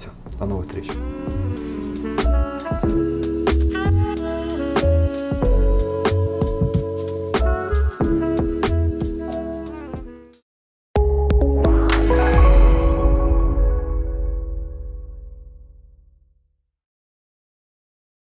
Все, до новых встреч.